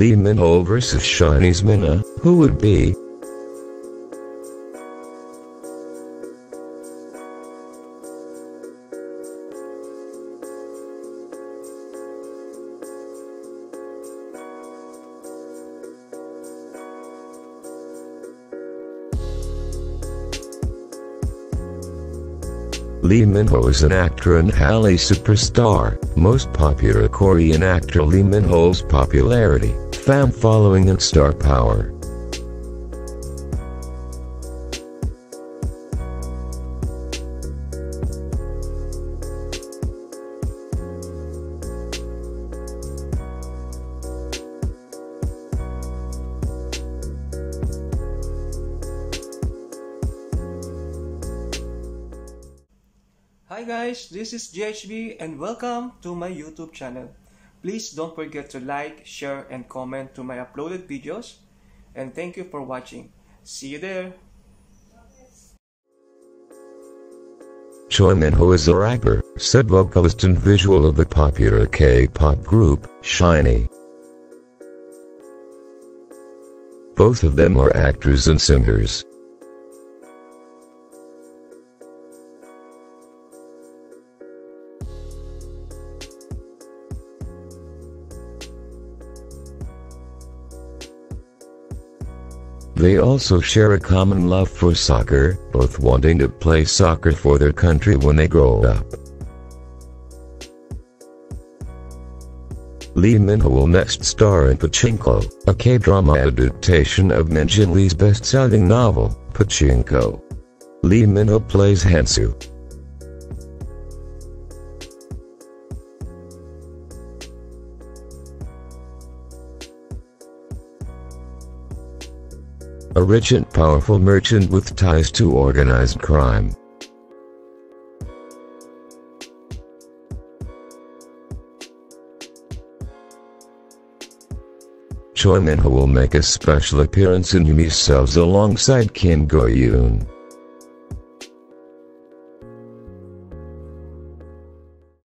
Lee Min Ho versus SHINee's Minna, who would be? Lee Min Ho is an actor and Halley superstar. Most popular Korean actor Lee Min Ho's popularity, fan following and star power. Hi guys, this is GHB and welcome to my YouTube channel. Please don't forget to like, share and comment to my uploaded videos, and thank you for watching. See you there. Choi Min-ho is a rapper, said vocalist and visual of the popular K-pop group SHINee. Both of them are actors and singers. They also share a common love for soccer, both wanting to play soccer for their country when they grow up. Lee Min-ho will next star in Pachinko, a K-drama adaptation of Min-jin Lee's best-selling novel, Pachinko. Lee Min-ho plays Hansu. A rich and powerful merchant with ties to organized crime. Choi Min-ho will make a special appearance in Yumi's Cells alongside Kim Go-eun.